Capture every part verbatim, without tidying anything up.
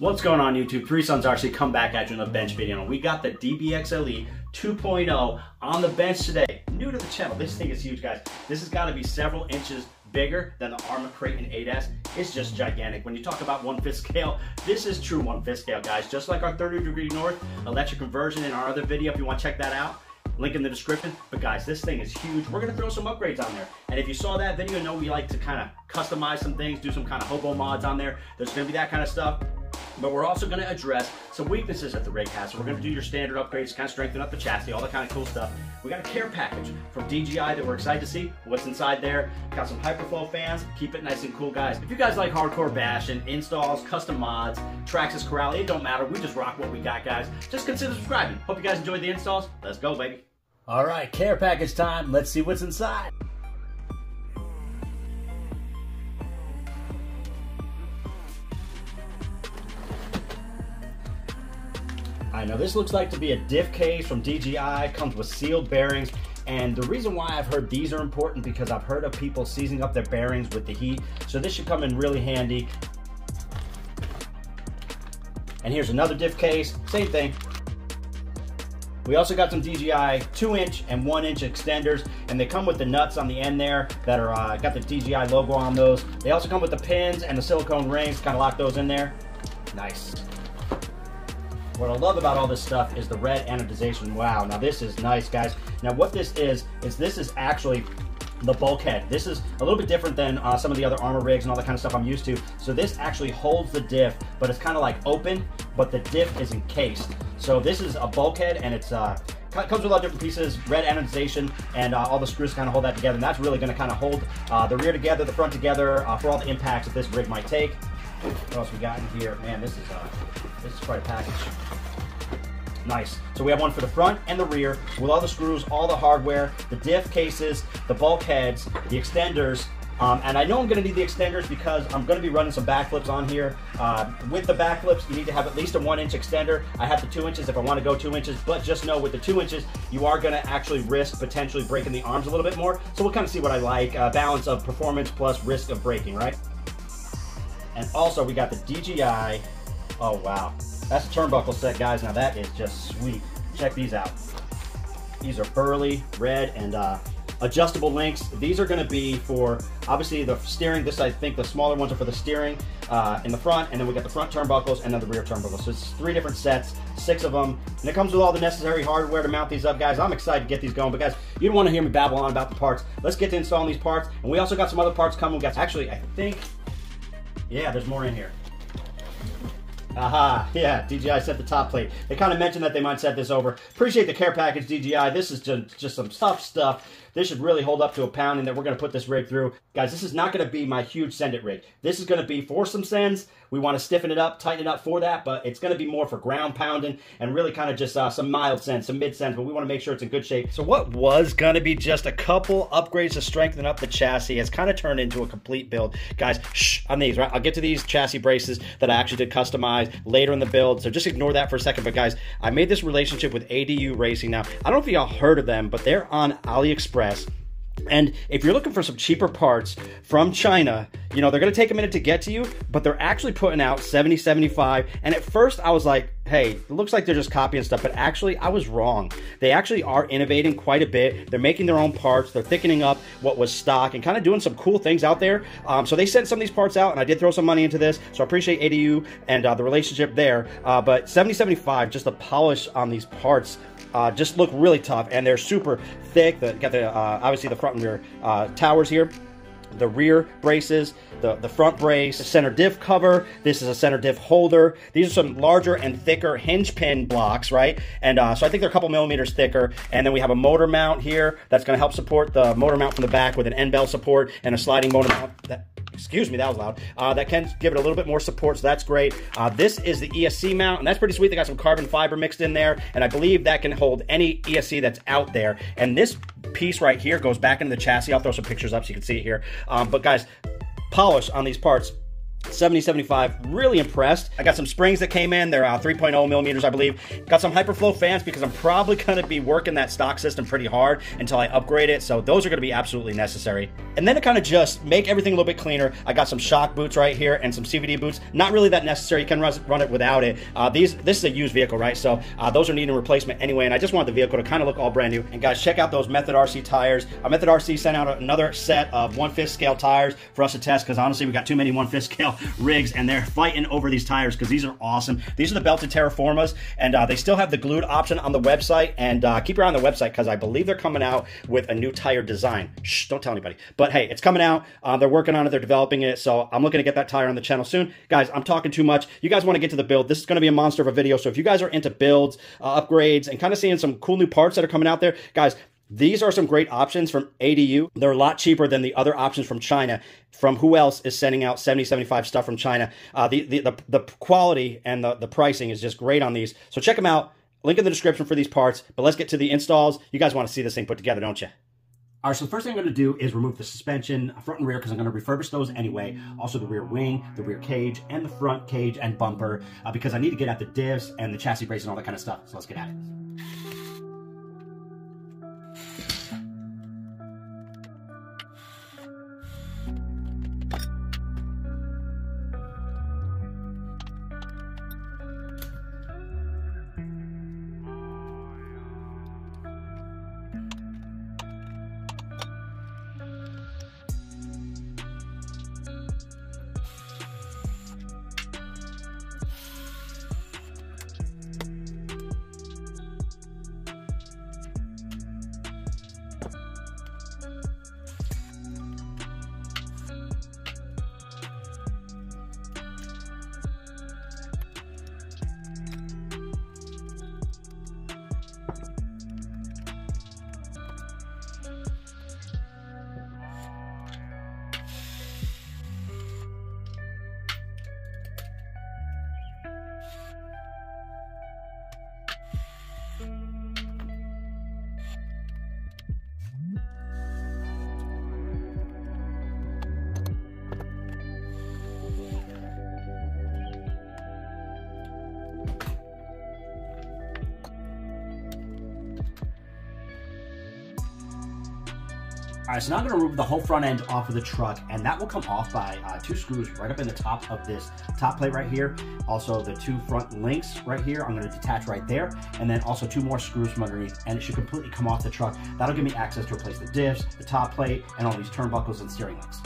What's going on YouTube? Three Sons R C come back at you in the bench video. We got the D B X L E two point oh on the bench today. New to the channel, this thing is huge guys. This has got to be several inches bigger than the Arrma Kraton eight S. It's just gigantic. When you talk about one-fifth scale, this is true one-fifth scale guys. Just like our thirty degree north electric conversion in our other video if you want to check that out. Link in the description. But guys, this thing is huge. We're gonna throw some upgrades on there. And if you saw that video, you know we like to kind of customize some things, do some kind of hobo mods on there. There's gonna be that kind of stuff. But we're also gonna address some weaknesses that the rig has. So we're gonna do your standard upgrades, kind of strengthen up the chassis, all that kind of cool stuff. We got a care package from D G I that we're excited to see what's inside there. Got some Hyperflow fans, keep it nice and cool guys. If you guys like hardcore bash and installs, custom mods, Traxxas, Corally, it don't matter, we just rock what we got guys. Just consider subscribing. Hope you guys enjoyed the installs. Let's go baby. All right, care package time. Let's see what's inside. I know this looks like to be a diff case from D G I, comes with sealed bearings, and the reason why I've heard these are important because I've heard of people seizing up their bearings with the heat, so this should come in really handy. And here's another diff case, same thing. We also got some D G I two inch and one inch extenders, and they come with the nuts on the end there that are uh, got the D G I logo on those. They also come with the pins and the silicone rings, kind of lock those in there. Nice. What I love about all this stuff is the red anodization. Wow, now this is nice, guys. Now what this is, is this is actually the bulkhead. This is a little bit different than uh, some of the other Arrma rigs and all that kind of stuff I'm used to. So this actually holds the diff, but it's kind of like open, but the diff is encased. So this is a bulkhead, and it's uh, comes with a lot of different pieces, red anodization, and uh, all the screws kind of hold that together. And that's really gonna kind of hold uh, the rear together, the front together, uh, for all the impacts that this rig might take. What else we got in here? Man, this is uh, this is quite a package. Nice. So we have one for the front and the rear with all the screws, all the hardware, the diff cases, the bulkheads, the extenders. Um, and I know I'm gonna need the extenders because I'm gonna be running some backflips on here. Uh, with the backflips, you need to have at least a one inch extender. I have the two inches if I wanna go two inches, but just know with the two inches, you are gonna actually risk potentially breaking the arms a little bit more. So we'll kind of see what I like, uh, balance of performance plus risk of breaking, right? And also we got the D G I, oh wow. That's a turnbuckle set, guys. Now that is just sweet. Check these out. These are burly, red, and uh, adjustable links. These are gonna be for, obviously the steering, this I think the smaller ones are for the steering uh, in the front, and then we got the front turnbuckles and then the rear turnbuckles. So it's three different sets, six of them. And it comes with all the necessary hardware to mount these up, guys. I'm excited to get these going, but guys, you don't wanna hear me babble on about the parts. Let's get to installing these parts. And we also got some other parts coming. We got, actually, I think, yeah, there's more in here. Aha, yeah, D G I set the top plate. They kind of mentioned that they might set this over. Appreciate the care package, D G I. This is just, just some tough stuff. This should really hold up to a pounding that we're going to put this rig through. Guys, this is not going to be my huge send-it rig. This is going to be for some sends. We want to stiffen it up, tighten it up for that, but it's going to be more for ground pounding and really kind of just uh, some mild sends, some mid-sends, but we want to make sure it's in good shape. So what was going to be just a couple upgrades to strengthen up the chassis has kind of turned into a complete build. Guys, shh, on these, right? I'll get to these chassis braces that I actually did customize later in the build, so just ignore that for a second. But guys, I made this relationship with A D U Racing now. I don't know if y'all heard of them, but they're on AliExpress. And if you're looking for some cheaper parts from China, you know, they're going to take a minute to get to you, but they're actually putting out seventy, seventy-five. And at first I was like, hey, it looks like they're just copying stuff, but actually I was wrong. They actually are innovating quite a bit. They're making their own parts. They're thickening up what was stock and kind of doing some cool things out there. Um, so they sent some of these parts out, and I did throw some money into this. So I appreciate A D U and uh, the relationship there. Uh, but seventy, seventy-five, just the polish on these parts uh, just look really tough, and they're super thick. The, got the uh, obviously the front and rear uh, towers here. The rear braces, the, the front brace, the center diff cover. This is a center diff holder. These are some larger and thicker hinge pin blocks, right? And uh, so I think they're a couple millimeters thicker. And then we have a motor mount here that's gonna help support the motor mount from the back with an end bell support and a sliding motor mount. That, excuse me, that was loud. Uh, that can give it a little bit more support, so that's great. Uh, this is the E S C mount, and that's pretty sweet. They got some carbon fiber mixed in there, and I believe that can hold any E S C that's out there. And this piece right here goes back into the chassis. I'll throw some pictures up so you can see it here. Um, but guys, polish on these parts. seventy, seventy-five, really impressed. I got some springs that came in. They're uh, three point oh millimeters, I believe. Got some Hyperflow fans because I'm probably gonna be working that stock system pretty hard until I upgrade it. So those are gonna be absolutely necessary. And then to kind of just make everything a little bit cleaner, I got some shock boots right here and some C V D boots. Not really that necessary. You can run it without it. Uh, these, this is a used vehicle, right? So uh, those are needing replacement anyway. And I just want the vehicle to kind of look all brand new. And guys, check out those Method R C tires. Uh, Method R C sent out another set of one-fifth scale tires for us to test because honestly, we got too many one-fifth scale rigs and they're fighting over these tires because these are awesome. These are the belted Terraformas and uh, they still have the glued option on the website, and uh, keep your eye on the website because I believe they're coming out with a new tire design. Shh, don't tell anybody. But hey, it's coming out. Uh, they're working on it. They're developing it. So I'm looking to get that tire on the channel soon. Guys, I'm talking too much. You guys want to get to the build. This is going to be a monster of a video. So if you guys are into builds, uh, upgrades, and kind of seeing some cool new parts that are coming out there, guys, these are some great options from A D U. They're a lot cheaper than the other options from China. From who else is sending out seventy, seventy-five stuff from China? Uh, the, the, the, the quality and the, the pricing is just great on these. So check them out. Link in the description for these parts. But let's get to the installs. You guys want to see this thing put together, don't you? All right, so the first thing I'm going to do is remove the suspension, front and rear, because I'm going to refurbish those anyway. Also the rear wing, the rear cage, and the front cage and bumper, uh, because I need to get at the diffs and the chassis brace and all that kind of stuff. So let's get at it. All right, so now I'm going to remove the whole front end off of the truck, and that will come off by uh, two screws right up in the top of this top plate right here. Also, the two front links right here, I'm going to detach right there, and then also two more screws from underneath, and it should completely come off the truck. That'll give me access to replace the diffs, the top plate, and all these turnbuckles and steering links.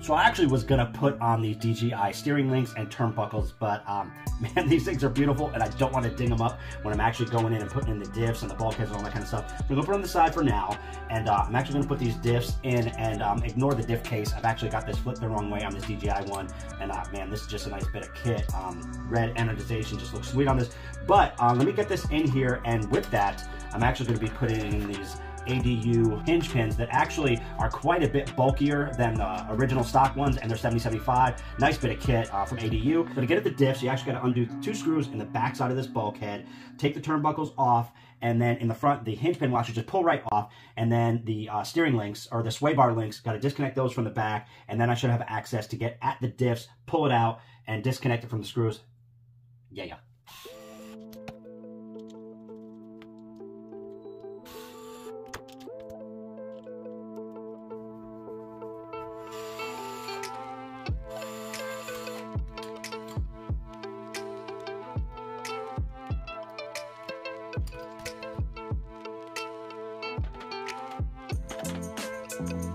So I actually was going to put on these D G I steering links and turnbuckles, but um, man, these things are beautiful, and I don't want to ding them up when I'm actually going in and putting in the diffs and the bulkheads and all that kind of stuff. I'm going to put them on the side for now, and uh, I'm actually going to put these diffs in and um, ignore the diff case. I've actually got this flipped the wrong way on this D G I one, and uh, man, this is just a nice bit of kit. Um, red anodization just looks sweet on this, but uh, let me get this in here, and with that, I'm actually going to be putting in these A D U hinge pins that actually are quite a bit bulkier than the original stock ones, and they're seventy, seventy-five. Nice bit of kit uh, from A D U. So to get at the diffs, you actually got to undo two screws in the back side of this bulkhead, take the turnbuckles off, and then in the front, the hinge pin will actually just pull right off, and then the uh, steering links, or the sway bar links, got to disconnect those from the back, and then I should have access to get at the diffs, pull it out, and disconnect it from the screws. Yeah, yeah. Thank you.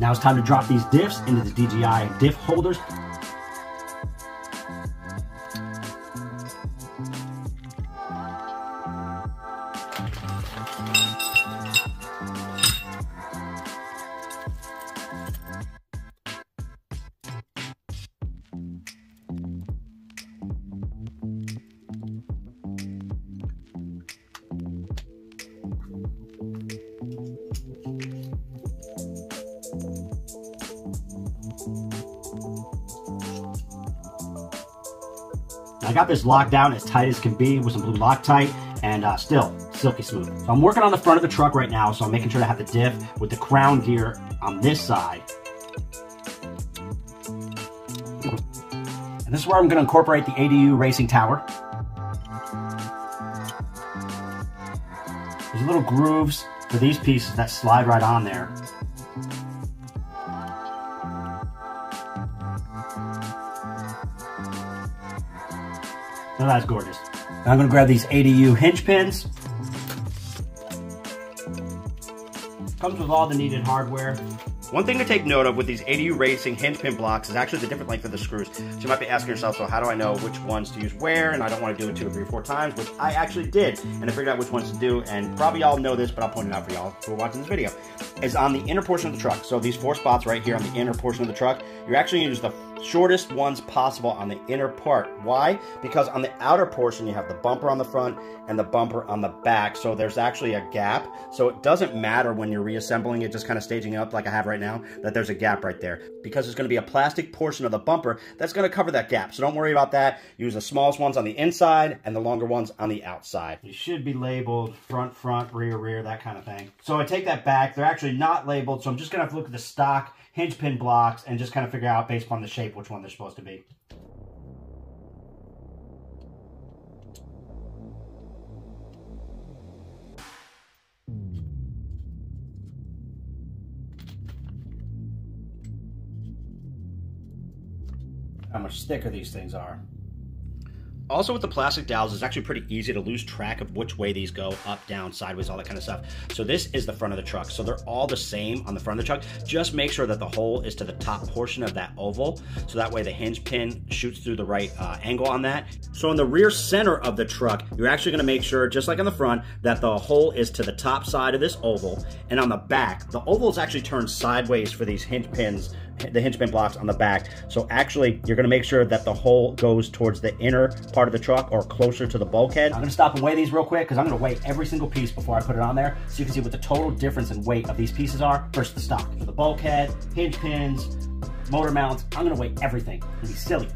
Now it's time to drop these diffs into the D G I diff holders. I got this locked down as tight as can be with some blue Loctite, and uh, still silky smooth. So I'm working on the front of the truck right now, so I'm making sure to have the diff with the crown gear on this side. And this is where I'm going to incorporate the A D U Racing Tower. There's little grooves for these pieces that slide right on there. Oh, that's gorgeous. Now I'm going to grab these A D U hinge pins. Comes with all the needed hardware. One thing to take note of with these A D U Racing hinge pin blocks is actually the different length of the screws. So you might be asking yourself, so how do I know which ones to use where? And I don't want to do it two or three or four times, which I actually did. And I figured out which ones to do. And probably y'all know this, but I'll point it out for y'all who are watching this video. Is on the inner portion of the truck. So these four spots right here on the inner portion of the truck, you're actually going to use the shortest ones possible on the inner part. Why? Because on the outer portion, you have the bumper on the front and the bumper on the back. So there's actually a gap. So it doesn't matter when you're reassembling it, just kind of staging up like I have right now. Now that there's a gap right there, because there's going to be a plastic portion of the bumper that's going to cover that gap. So don't worry about that. Use the smallest ones on the inside and the longer ones on the outside. You should be labeled front, front, rear, rear, that kind of thing. So I take that back. They're actually not labeled. So I'm just going to have to look at the stock hinge pin blocks and just kind of figure out based upon the shape which one they're supposed to be. How much thicker these things are. Also with the plastic dowels, it's actually pretty easy to lose track of which way these go, up, down, sideways, all that kind of stuff. So this is the front of the truck. So they're all the same on the front of the truck. Just make sure that the hole is to the top portion of that oval. So that way the hinge pin shoots through the right uh, angle on that. So on the rear center of the truck, you're actually gonna make sure, just like on the front, that the hole is to the top side of this oval. And on the back, the oval is actually turned sideways for these hinge pins, the hinge pin blocks on the back. So actually, you're gonna make sure that the hole goes towards the inner part of the truck or closer to the bulkhead. I'm gonna stop and weigh these real quick because I'm gonna weigh every single piece before I put it on there so you can see what the total difference in weight of these pieces are versus the stock. For the bulkhead, hinge pins, motor mounts, I'm gonna weigh everything. It'll be silly.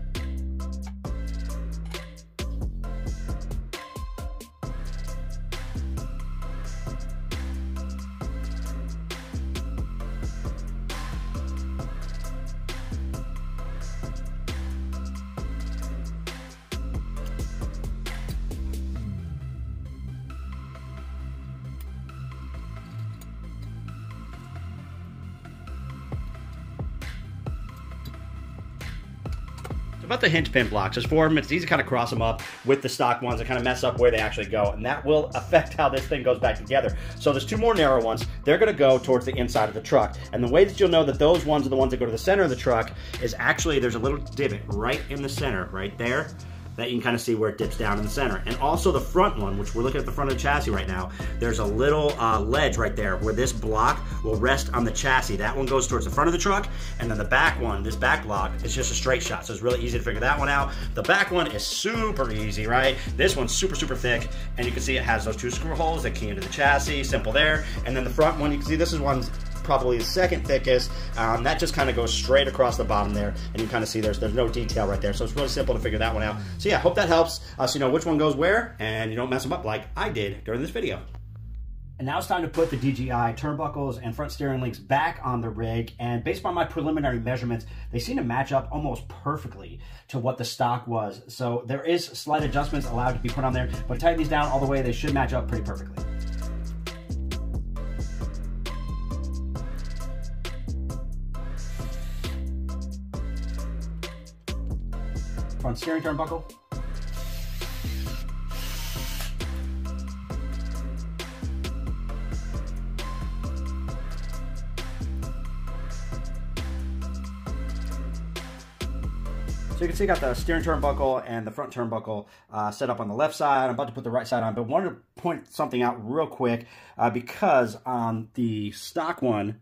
About the hinge pin blocks, there's four of them. It's easy to kind of cross them up with the stock ones and kind of mess up where they actually go, and that will affect how this thing goes back together. So there's two more narrow ones. They're going to go towards the inside of the truck, and the way that you'll know that those ones are the ones that go to the center of the truck is actually there's a little divot right in the center right there that you can kind of see where it dips down in the center. And also the front one, which we're looking at the front of the chassis right now, there's a little uh, ledge right there where this block will rest on the chassis. That one goes towards the front of the truck, and then the back one, this back block, it's just a straight shot. So it's really easy to figure that one out. The back one is super easy, right? This one's super, super thick, and you can see it has those two screw holes that key into the chassis, simple there. And then the front one, you can see this is one's probably the second thickest. Um, that just kind of goes straight across the bottom there, and you kind of see there's there's no detail right there. So it's really simple to figure that one out. So yeah, hope that helps us uh, so you know which one goes where, and you don't mess them up like I did during this video. And now it's time to put the D G I turnbuckles and front steering links back on the rig. And based on my preliminary measurements, they seem to match up almost perfectly to what the stock was. So there is slight adjustments allowed to be put on there, but tighten these down all the way, they should match up pretty perfectly. Front steering turnbuckle. So you can see I got the steering turnbuckle and the front turnbuckle uh, set up on the left side. I'm about to put the right side on, but wanted to point something out real quick uh, because on the stock one,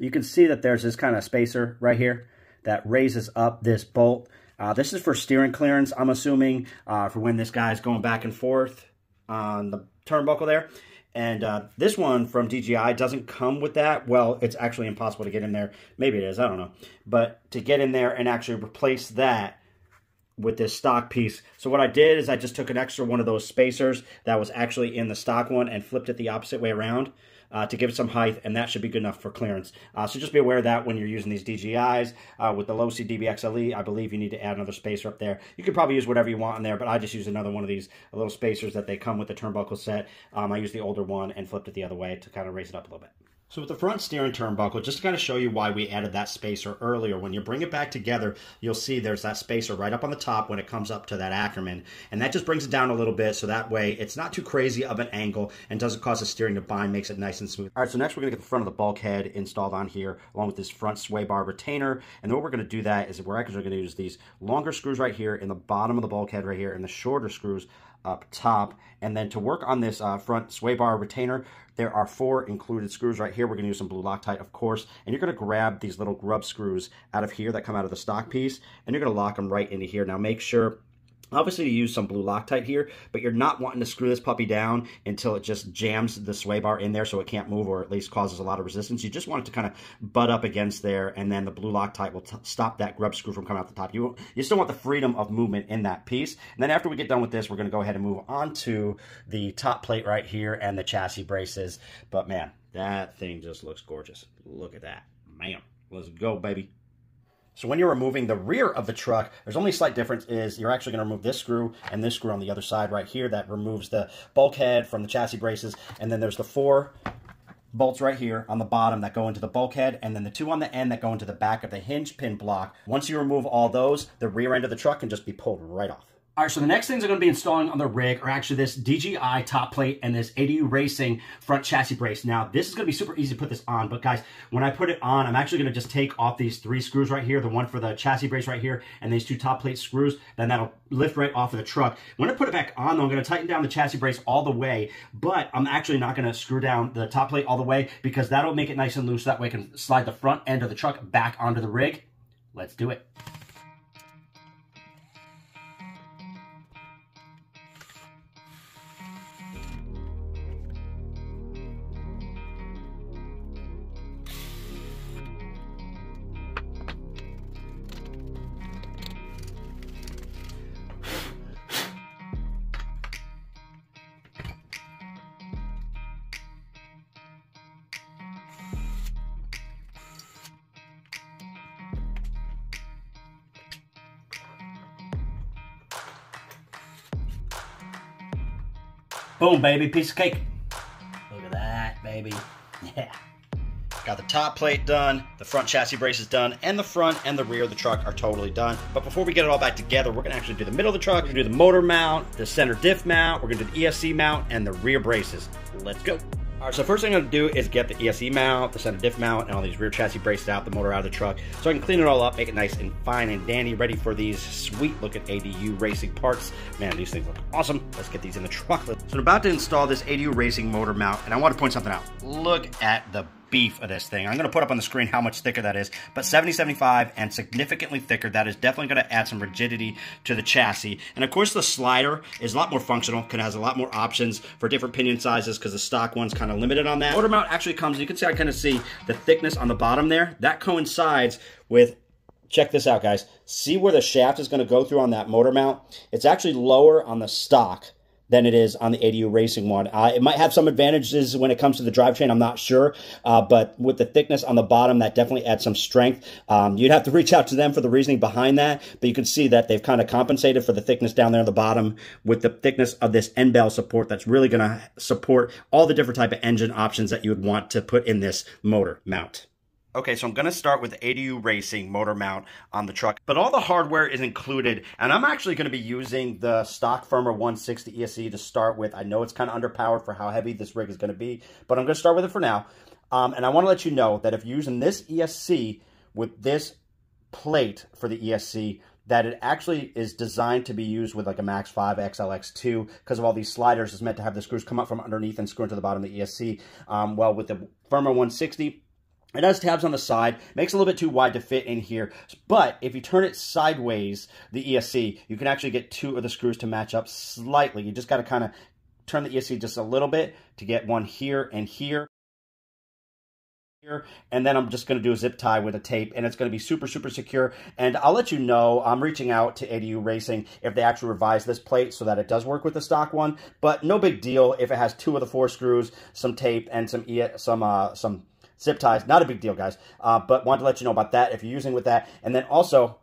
you can see that there's this kind of spacer right here that raises up this bolt. Uh, this is for steering clearance, I'm assuming, uh, for when this guy's going back and forth on the turnbuckle there. And uh, this one from D G I doesn't come with that. Well, it's actually impossible to get in there. Maybe it is, I don't know. But to get in there and actually replace that with this stock piece. So what I did is I just took an extra one of those spacers that was actually in the stock one and flipped it the opposite way around uh, to give it some height, and that should be good enough for clearance. Uh, so just be aware of that when you're using these D G Is. Uh, with the low C D B X L E, I believe you need to add another spacer up there. You could probably use whatever you want in there, but I just use another one of these little spacers that they come with the turnbuckle set. Um, I used the older one and flipped it the other way to kind of raise it up a little bit. So with the front steering turnbuckle, just to kind of show you why we added that spacer earlier, when you bring it back together, you'll see there's that spacer right up on the top when it comes up to that Ackerman. And that just brings it down a little bit, so that way it's not too crazy of an angle and doesn't cause the steering to bind, makes it nice and smooth. All right, so next we're going to get the front of the bulkhead installed on here, along with this front sway bar retainer. And then what we're going to do that is we're actually going to use these longer screws right here in the bottom of the bulkhead right here and the shorter screws up top. And then to work on this uh, front sway bar retainer, there are four included screws right here. We're going to use some blue Loctite, of course, and you're going to grab these little grub screws out of here that come out of the stock piece, and you're going to lock them right into here. Now make sure, obviously, you use some blue Loctite here, but you're not wanting to screw this puppy down until it just jams the sway bar in there so it can't move, or at least causes a lot of resistance. You just want it to kind of butt up against there, and then the blue Loctite will stop that grub screw from coming out the top. You, you still want the freedom of movement in that piece. And then after we get done with this, we're going to go ahead and move on to the top plate right here and the chassis braces. But man, that thing just looks gorgeous. Look at that. Man, let's go, baby. So when you're removing the rear of the truck, there's only a slight difference is you're actually going to remove this screw and this screw on the other side right here that removes the bulkhead from the chassis braces. And then there's the four bolts right here on the bottom that go into the bulkhead, and then the two on the end that go into the back of the hinge pin block. Once you remove all those, the rear end of the truck can just be pulled right off. All right, so the next things I'm going to be installing on the rig are actually this D G I top plate and this A D U Racing front chassis brace. Now, this is going to be super easy to put this on, but guys, when I put it on, I'm actually going to just take off these three screws right here, the one for the chassis brace right here, and these two top plate screws, then that'll lift right off of the truck. When I put it back on, though, I'm going to tighten down the chassis brace all the way, but I'm actually not going to screw down the top plate all the way because that'll make it nice and loose. That way I can slide the front end of the truck back onto the rig. Let's do it. Boom, baby, piece of cake. Look at that, baby. Yeah. Got the top plate done, the front chassis brace is done, and the front and the rear of the truck are totally done. But before we get it all back together, we're gonna actually do the middle of the truck, we're gonna do the motor mount, the center diff mount, we're gonna do the E S C mount, and the rear braces. Let's go. All right, so first thing I'm gonna do is get the E S C mount, the center diff mount, and all these rear chassis braces out, the motor out of the truck, so I can clean it all up, make it nice and fine and dandy, ready for these sweet looking A D U Racing parts. Man, these things look awesome. Let's get these in the truck. So I'm about to install this A D U Racing motor mount, and I wanna point something out. Look at the beef of this thing. I'm going to put up on the screen how much thicker that is, but seventy, seventy-five and significantly thicker. That is definitely going to add some rigidity to the chassis. And of course the slider is a lot more functional because it has a lot more options for different pinion sizes because the stock one's kind of limited on that. Motor mount actually comes, you can see I kind of see the thickness on the bottom there. That coincides with, check this out guys, see where the shaft is going to go through on that motor mount? It's actually lower on the stock than it is on the A D U Racing one. Uh, it might have some advantages when it comes to the drivetrain, I'm not sure, uh, but with the thickness on the bottom, that definitely adds some strength. Um, you'd have to reach out to them for the reasoning behind that, but you can see that they've kind of compensated for the thickness down there on the bottom with the thickness of this end bell support that's really gonna support all the different type of engine options that you would want to put in this motor mount. Okay, so I'm gonna start with the A D U Racing motor mount on the truck, but all the hardware is included, and I'm actually gonna be using the stock Firma one sixty E S C to start with. I know it's kind of underpowered for how heavy this rig is gonna be, but I'm gonna start with it for now. Um, and I wanna let you know that if you're using this E S C with this plate for the E S C, that it actually is designed to be used with like a Max five X L X two because of all these sliders. It's meant to have the screws come up from underneath and screw into the bottom of the E S C. Um, well, with the Firma one sixty, it has tabs on the side, makes it a little bit too wide to fit in here, but if you turn it sideways, the E S C, you can actually get two of the screws to match up slightly. You just got to kind of turn the E S C just a little bit to get one here and here. Here, and then I'm just going to do a zip tie with a tape, and it's going to be super, super secure. And I'll let you know, I'm reaching out to A D U Racing if they actually revise this plate so that it does work with the stock one, but no big deal if it has two of the four screws, some tape, and some, some, uh, some zip ties. Not a big deal, guys, uh, but wanted to let you know about that if you're using with that. And then also,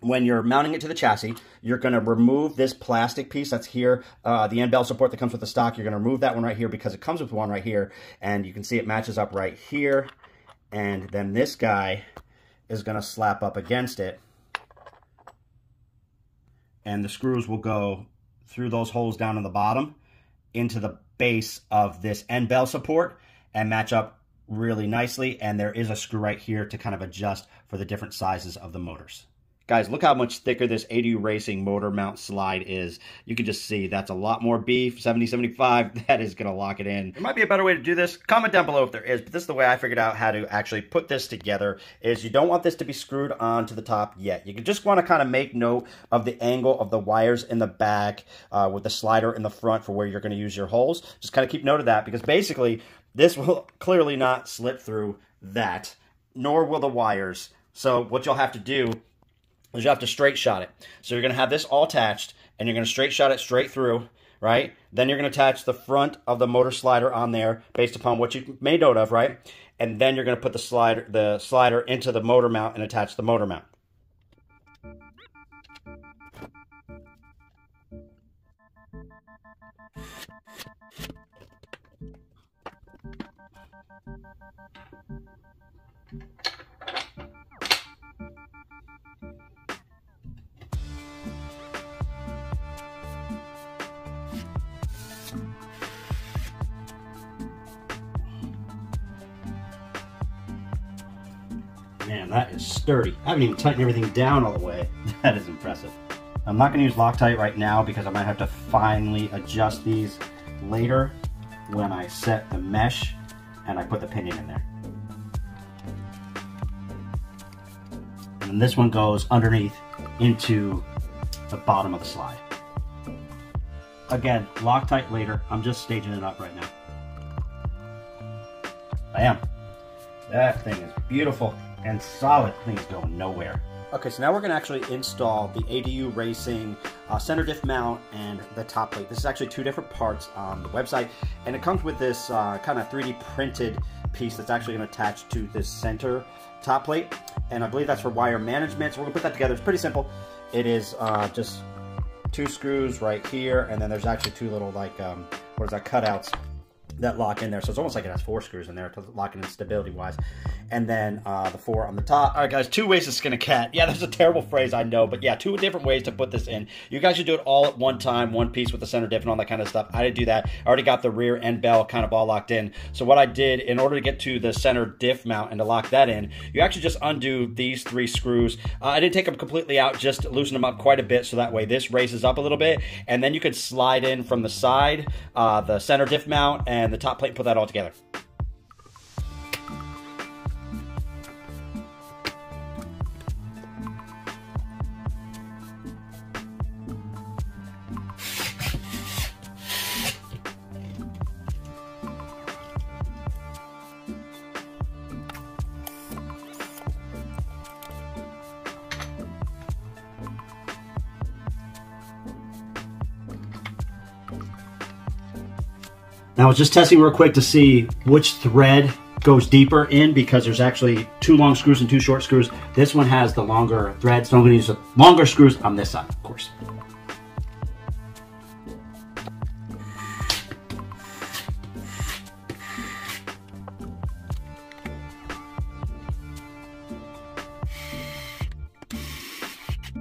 when you're mounting it to the chassis, you're going to remove this plastic piece that's here, uh, the end bell support that comes with the stock. You're going to remove that one right here because it comes with one right here, and you can see it matches up right here, and then this guy is going to slap up against it, and the screws will go through those holes down in the bottom into the base of this end bell support and match up really nicely, and there is a screw right here to kind of adjust for the different sizes of the motors. Guys, look how much thicker this A D U Racing motor mount slide is. You can just see that's a lot more beef, seventy seventy-five. That is going to lock it in. There might be a better way to do this. Comment down below if there is, but this is the way I figured out how to actually put this together, is you don't want this to be screwed onto the top yet. You just want to kind of make note of the angle of the wires in the back uh, with the slider in the front for where you're going to use your holes. Just kind of keep note of that, because basically this will clearly not slip through that, nor will the wires. So what you'll have to do, you have to straight shot it. So you're going to have this all attached, and you're going to straight shot it straight through, right? Then you're going to attach the front of the motor slider on there based upon what you made note of, right? And then you're going to put the slider, the slider into the motor mount and attach the motor mount. Man, that is sturdy. I haven't even tightened everything down all the way. That is impressive. I'm not going to use Loctite right now because I might have to finally adjust these later when I set the mesh and I put the pinion in there. And then this one goes underneath into the bottom of the slide. Again, Loctite later. I'm just staging it up right now. I am. That thing is beautiful. And solid, things going nowhere. Okay, so now we're going to actually install the A D U Racing uh, center diff mount and the top plate. This is actually two different parts on the website, and it comes with this uh, kind of three D printed piece that's actually going to attach to this center top plate, and I believe that's for wire management. So we're going to put that together. It's pretty simple. It is uh, just two screws right here, and then there's actually two little like um, what is that, cutouts that lock in there. So it's almost like it has four screws in there to lock in stability wise. And then uh, the four on the top. All right, guys, two ways to skin a cat. Yeah, that's a terrible phrase, I know, but yeah, two different ways to put this in. You guys should do it all at one time, one piece with the center diff and all that kind of stuff. I didn't do that. I already got the rear end bell kind of all locked in. So what I did in order to get to the center diff mount and to lock that in, you actually just undo these three screws. Uh, I didn't take them completely out, just loosen them up quite a bit so that way this raises up a little bit. And then you could slide in from the side, uh, the center diff mount and And the top plate, put that all together. Now, I was just testing real quick to see which thread goes deeper in, because there's actually two long screws and two short screws. This one has the longer thread, so I'm going to use the longer screws on this side, of course.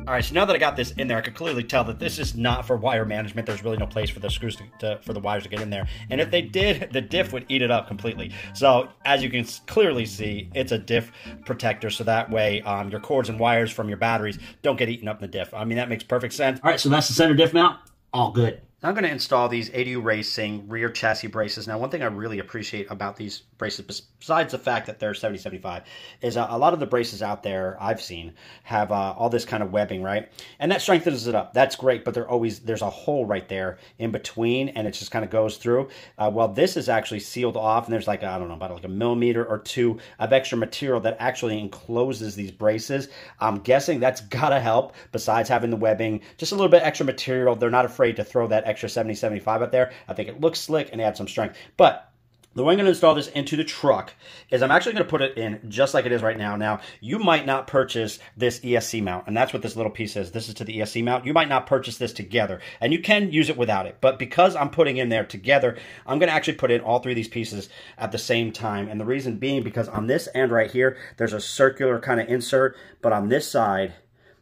All right, so now that I got this in there, I could clearly tell that this is not for wire management. There's really no place for the screws to, to, for the wires to get in there. And if they did, the diff would eat it up completely. So as you can clearly see, it's a diff protector. So that way um, your cords and wires from your batteries don't get eaten up in the diff. I mean, that makes perfect sense. All right, so that's the center diff mount. All good. I'm going to install these A D U Racing rear chassis braces. Now, one thing I really appreciate about these braces, besides the fact that they're seventy seventy-five, is a, a lot of the braces out there I've seen have uh, all this kind of webbing, right? And that strengthens it up. That's great, but they're always, there's a hole right there in between, and it just kind of goes through. Uh, well, this is actually sealed off, and there's like, I don't know, about like a millimeter or two of extra material that actually encloses these braces. I'm guessing that's got to help, besides having the webbing, just a little bit extra material. They're not afraid to throw that extra extra seventy seventy-five up there. I think it looks slick and adds some strength. But the way I'm going to install this into the truck is I'm actually going to put it in just like it is right now. Now, you might not purchase this E S C mount, and that's what this little piece is. This is to the E S C mount. You might not purchase this together, and you can use it without it. But because I'm putting in there together, I'm going to actually put in all three of these pieces at the same time. And the reason being because on this end right here, there's a circular kind of insert, but on this side,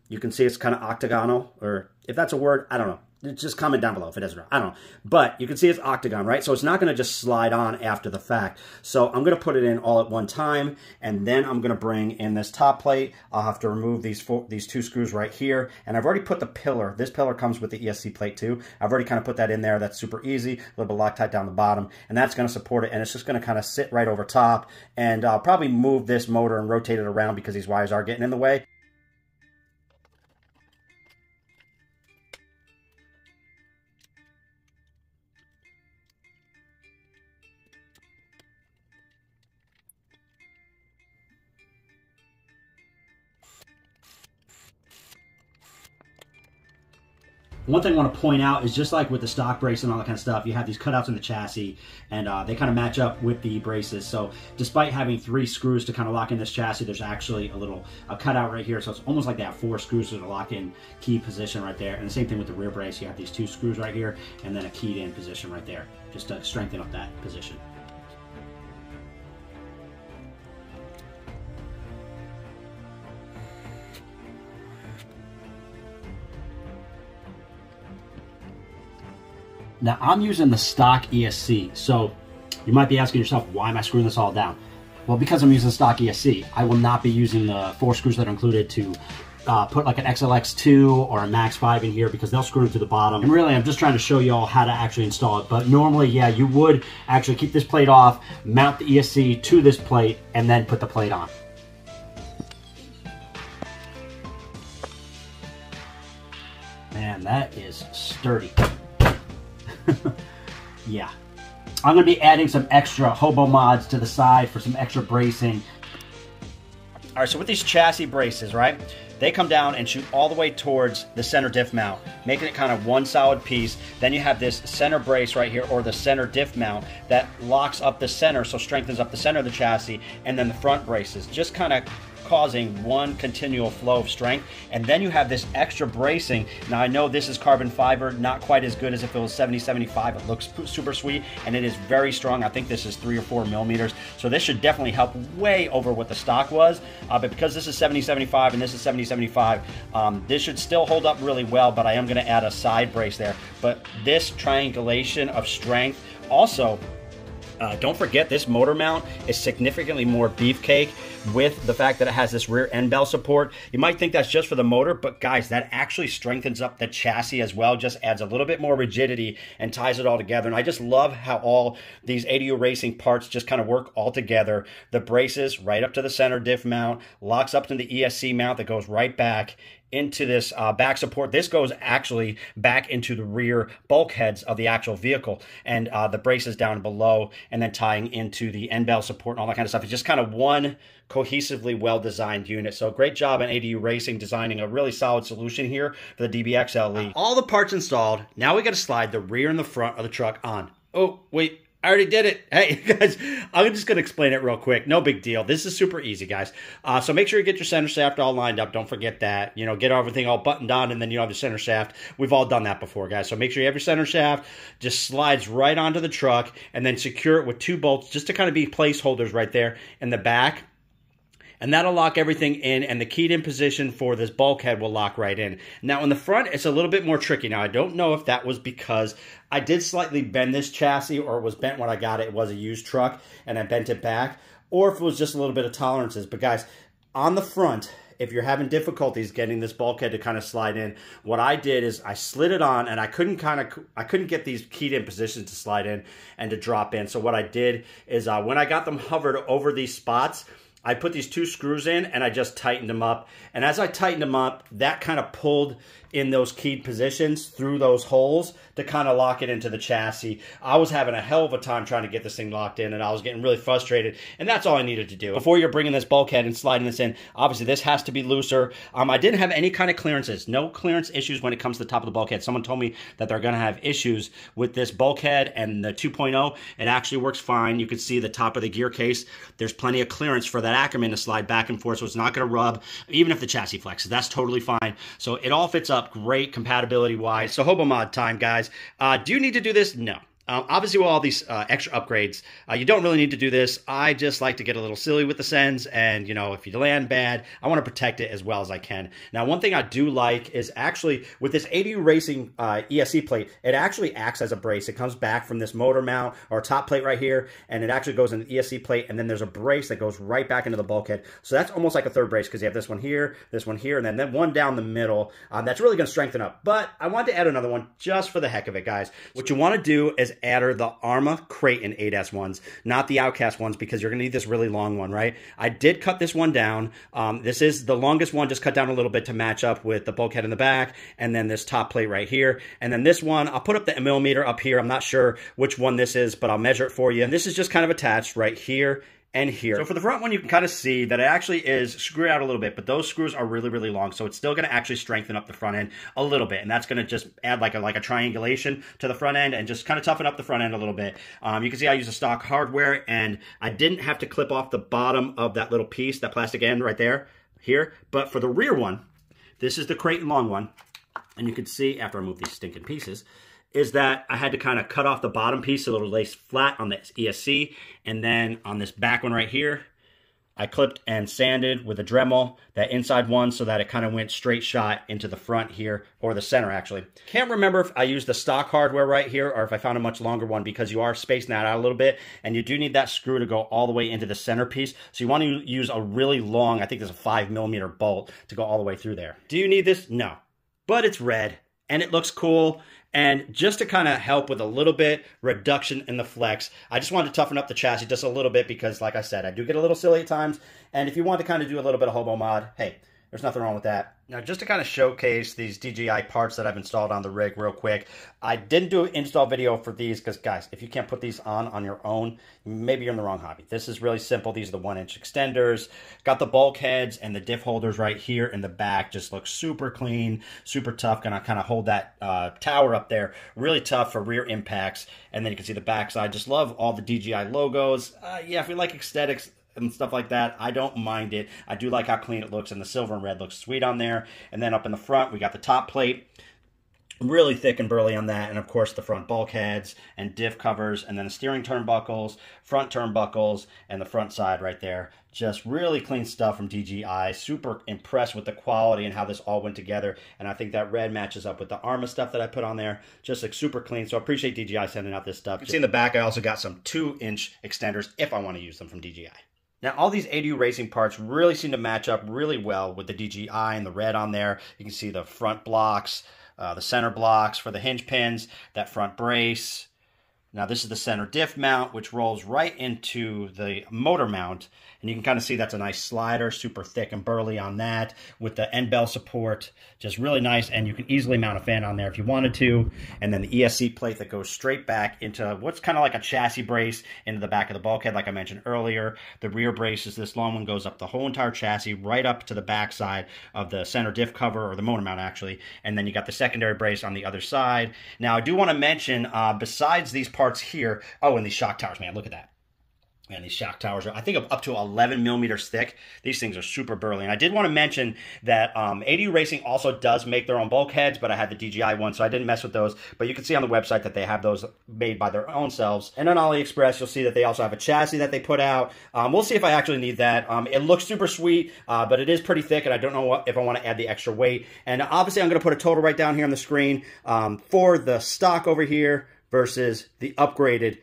you can see it's kind of octagonal, or if that's a word, I don't know. Just comment down below if it isn't. I don't know. But you can see it's octagon, right? So it's not going to just slide on after the fact. So I'm going to put it in all at one time, and then I'm going to bring in this top plate. I'll have to remove these four, these two screws right here. And I've already put the pillar. This pillar comes with the E S C plate too. I've already kind of put that in there. That's super easy. A little bit of Loctite down the bottom, and that's going to support it. And it's just going to kind of sit right over top. And I'll probably move this motor and rotate it around because these wires are getting in the way. One thing I want to point out is just like with the stock brace and all that kind of stuff, you have these cutouts in the chassis, and uh, they kind of match up with the braces. So despite having three screws to kind of lock in this chassis, there's actually a little a cutout right here. So it's almost like they have four screws to lock in key position right there. And the same thing with the rear brace. You have these two screws right here and then a keyed in position right there just to strengthen up that position. Now, I'm using the stock E S C, so you might be asking yourself, why am I screwing this all down? Well, because I'm using the stock E S C, I will not be using the four screws that are included to uh, put like an X L X two or a Max five in here because they'll screw them to the bottom. And really, I'm just trying to show you all how to actually install it. But normally, yeah, you would actually keep this plate off, mount the E S C to this plate, and then put the plate on. Man, that is sturdy. Yeah, I'm going to be adding some extra hobo mods to the side for some extra bracing. All right, so with these chassis braces, right, they come down and shoot all the way towards the center diff mount, making it kind of one solid piece. Then you have this center brace right here, or the center diff mount, that locks up the center, so strengthens up the center of the chassis, and then the front braces, just kind of causing one continual flow of strength. And then you have this extra bracing. Now, I know this is carbon fiber, not quite as good as if it was seventy seventy-five. It looks super sweet, and it is very strong. I think this is three or four millimeters. So this should definitely help way over what the stock was. Uh, but because this is seventy seventy-five and this is seventy seventy-five, um, this should still hold up really well, but I am gonna add a side brace there. But this triangulation of strength also, Uh, don't forget, this motor mount is significantly more beefcake with the fact that it has this rear end bell support. You might think that's just for the motor, but guys, that actually strengthens up the chassis as well, just adds a little bit more rigidity and ties it all together. And I just love how all these A D U Racing parts just kind of work all together. The braces right up to the center diff mount, locks up to the E S C mount that goes right back into this uh, back support. This goes actually back into the rear bulkheads of the actual vehicle, and uh, the braces down below, and then tying into the end bell support and all that kind of stuff. It's just kind of one cohesively well-designed unit. So great job on A D U Racing designing a really solid solution here for the D B X L E. Uh, all the parts installed. Now we got to slide the rear and the front of the truck on. Oh, wait. I already did it. Hey, guys, I'm just going to explain it real quick. No big deal. This is super easy, guys. Uh, so make sure you get your center shaft all lined up. Don't forget that. You know, get everything all buttoned on, and then you have your center shaft. We've all done that before, guys. So make sure you have your center shaft. Just slides right onto the truck, and then secure it with two bolts just to kind of be placeholders right there in the back. And that'll lock everything in, and the keyed in position for this bulkhead will lock right in. Now on the front, it's a little bit more tricky. Now I don't know if that was because I did slightly bend this chassis, or it was bent when I got it. It was a used truck and I bent it back, or if it was just a little bit of tolerances. But guys, on the front, if you're having difficulties getting this bulkhead to kind of slide in, what I did is I slid it on, and I couldn't kind of, I couldn't get these keyed in positions to slide in and to drop in. So what I did is uh, when I got them hovered over these spots, I put these two screws in and I just tightened them up. And as I tightened them up, that kind of pulled in those keyed positions through those holes to kind of lock it into the chassis. I was having a hell of a time trying to get this thing locked in, and I was getting really frustrated, and that's all I needed to do. Before you're bringing this bulkhead and sliding this in, obviously this has to be looser. Um, I didn't have any kind of clearances, no clearance issues when it comes to the top of the bulkhead. Someone told me that they're gonna have issues with this bulkhead and the two point oh. It actually works fine. You can see the top of the gear case. There's plenty of clearance for that Ackerman to slide back and forth, so it's not going to rub, even if the chassis flexes. That's totally fine. So it all fits up great compatibility wise. So hobo mod time, guys. Uh, do you need to do this? No. Um, obviously, with all these uh, extra upgrades, uh, you don't really need to do this. I just like to get a little silly with the sends, and, you know, if you land bad, I want to protect it as well as I can. Now, one thing I do like is actually with this A D U Racing uh, E S C plate, it actually acts as a brace. It comes back from this motor mount or top plate right here, and it actually goes in the E S C plate, and then there's a brace that goes right back into the bulkhead. So that's almost like a third brace, because you have this one here, this one here, and then, then one down the middle. Um, that's really going to strengthen up. But I wanted to add another one just for the heck of it, guys. What you want to do is add the Arrma Kraton eight S ones, not the Outcast ones, because you're going to need this really long one, right? I did cut this one down. Um, this is the longest one, just cut down a little bit to match up with the bulkhead in the back, and then this top plate right here. And then this one, I'll put up the millimeter up here. I'm not sure which one this is, but I'll measure it for you. And this is just kind of attached right here and here. So for the front one, you can kind of see that it actually is screwed out a little bit, but those screws are really, really long. So it's still going to actually strengthen up the front end a little bit. And that's going to just add like a, like a triangulation to the front end and just kind of toughen up the front end a little bit. Um, you can see I use the stock hardware, and I didn't have to clip off the bottom of that little piece, that plastic end right there, here. But for the rear one, this is the Kraton long one. And you can see after I move these stinking pieces, is that I had to kind of cut off the bottom piece so it'll lay flat on the E S C. And then on this back one right here, I clipped and sanded with a Dremel that inside one so that it kind of went straight shot into the front here, or the center actually. Can't remember if I used the stock hardware right here or if I found a much longer one, because you are spacing that out a little bit, and you do need that screw to go all the way into the centerpiece. So you want to use a really long, I think there's a five millimeter bolt to go all the way through there. Do you need this? No, but it's red and it looks cool. And just to kind of help with a little bit reduction in the flex, I just wanted to toughen up the chassis just a little bit, because like I said, I do get a little silly at times. And if you want to kind of do a little bit of hobo mod, hey, there's nothing wrong with that. Now, just to kind of showcase these D G I parts that I've installed on the rig real quick, I didn't do an install video for these because, guys, if you can't put these on on your own, maybe you're in the wrong hobby. This is really simple. These are the one-inch extenders. Got the bulkheads and the diff holders right here in the back. Just looks super clean, super tough. Gonna kind of hold that uh, tower up there. Really tough for rear impacts. And then you can see the backside. Just love all the D G I logos. Uh, yeah, if you like aesthetics and stuff like that, I don't mind it. I do like how clean it looks, and the silver and red looks sweet on there. And then up in the front, we got the top plate, really thick and burly on that, and of course the front bulkheads and diff covers, and then the steering turnbuckles, front turnbuckles, and the front side right there. Just really clean stuff from D G I. Super impressed with the quality and how this all went together. And I think that red matches up with the Arrma stuff that I put on there. Just like super clean. So I appreciate D G I sending out this stuff. You can see in the back, I also got some two-inch extenders if I want to use them from D G I. Now, all these A D U Racing parts really seem to match up really well with the D G I and the red on there. You can see the front blocks, uh, the center blocks for the hinge pins, that front brace. Now, this is the center diff mount, which rolls right into the motor mount. And you can kind of see that's a nice slider, super thick and burly on that, with the end bell support, just really nice. And you can easily mount a fan on there if you wanted to. And then the E S C plate that goes straight back into what's kind of like a chassis brace into the back of the bulkhead, like I mentioned earlier. The rear brace is this long one, goes up the whole entire chassis, right up to the backside of the center diff cover, or the motor mount, actually. And then you got the secondary brace on the other side. Now, I do want to mention, uh, besides these parts, parts here. Oh, and these shock towers, man, look at that. And these shock towers are, I think, up to eleven millimeters thick. These things are super burly. And I did want to mention that um, A D U Racing also does make their own bulkheads, but I had the D G I one, so I didn't mess with those. But you can see on the website that they have those made by their own selves. And on AliExpress, you'll see that they also have a chassis that they put out. Um, we'll see if I actually need that. Um, it looks super sweet, uh, but it is pretty thick, and I don't know what, if I want to add the extra weight. And obviously, I'm going to put a total right down here on the screen um, for the stock over here versus the upgraded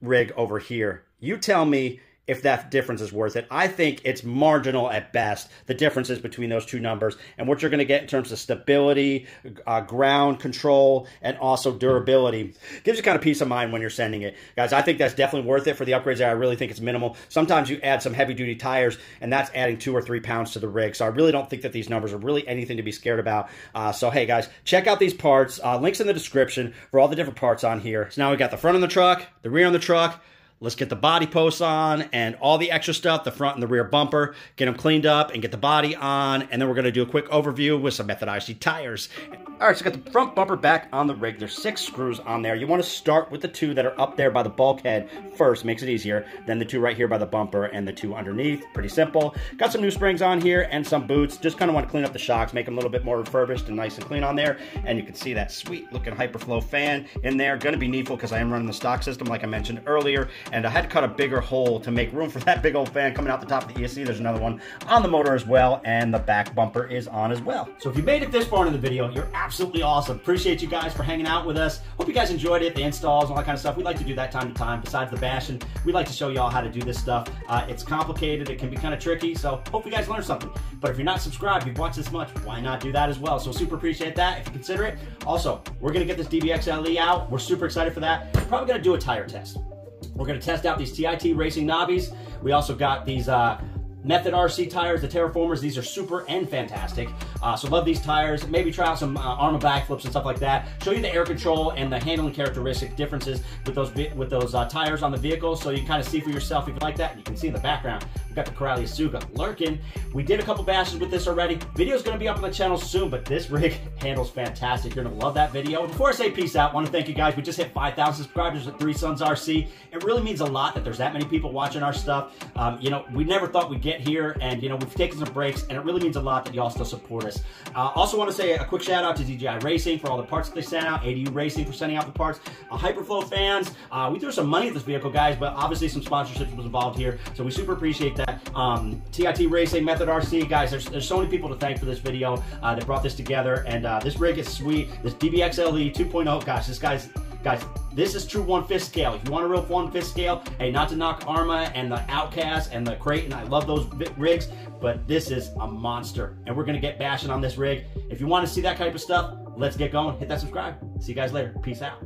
rig over here. You tell me if that difference is worth it. I think it's marginal at best, the differences between those two numbers and what you're going to get in terms of stability, uh, ground control, and also durability. Gives you kind of peace of mind when you're sending it. Guys, I think that's definitely worth it for the upgrades there. I really think it's minimal. Sometimes you add some heavy-duty tires, and that's adding two or three pounds to the rig. So I really don't think that these numbers are really anything to be scared about. Uh, so, hey, guys, check out these parts. Uh, links in the description for all the different parts on here. So now we've got the front on the truck, the rear on the truck. Let's get the body posts on and all the extra stuff, the front and the rear bumper, get them cleaned up and get the body on. And then we're going to do a quick overview with some Method R C tires. All right, so got the front bumper back on the rig. There's six screws on there. You want to start with the two that are up there by the bulkhead first. Makes it easier. Then the two right here by the bumper and the two underneath. Pretty simple. Got some new springs on here and some boots. Just kind of want to clean up the shocks, make them a little bit more refurbished and nice and clean on there. And you can see that sweet looking Hyperflow fan in there. Going to be needful because I am running the stock system like I mentioned earlier. And I had to cut a bigger hole to make room for that big old fan coming out the top of the E S C. There's another one on the motor as well, and the back bumper is on as well. So if you made it this far into the video, you're absolutely awesome. Appreciate you guys for hanging out with us. Hope you guys enjoyed it, the installs and all that kind of stuff. We like to do that time to time. Besides the bashing, we like to show y'all how to do this stuff. Uh, it's complicated. It can be kind of tricky, so hope you guys learned something. But if you're not subscribed, you've watched this much, why not do that as well? So super appreciate that if you consider it. Also, we're going to get this D B X L E out. We're super excited for that. We're probably going to do a tire test. We're going to test out these T I T Racing knobbies. We also got these uh, Method R C tires, the Terraformers. These are super and fantastic. Uh, so love these tires. Maybe try out some uh, Arrma backflips and stuff like that. Show you the air control and the handling characteristic differences with those with those uh, tires on the vehicle, so you can kind of see for yourself if you like that. And you can see in the background, we've got the Corally Suga lurking. We did a couple bashes with this already. Video's going to be up on the channel soon, but this rig handles fantastic. You're going to love that video. And before I say peace out, I want to thank you guys. We just hit five thousand subscribers with Three Sons R C. It really means a lot that there's that many people watching our stuff. Um, you know, we never thought we'd get here, and you know, we've taken some breaks, and it really means a lot that y'all still support us. Uh, also want to say a quick shout out to D G I Racing for all the parts that they sent out, A D U Racing for sending out the parts, uh, Hyperflow fans. Uh, we threw some money at this vehicle, guys, but obviously some sponsorships was involved here, so we super appreciate that. Um, T I T Racing, Method R C, guys, there's, there's so many people to thank for this video uh, that brought this together, and uh, this rig is sweet. This D B X L E two point oh, gosh, this guy's, guys, this is true one-fifth scale. If you want a real one-fifth scale, hey, not to knock Arrma and the Outcast and the Kraton, I love those rigs, but this is a monster, and we're going to get bashing on this rig. If you want to see that type of stuff, let's get going. Hit that subscribe. See you guys later. Peace out.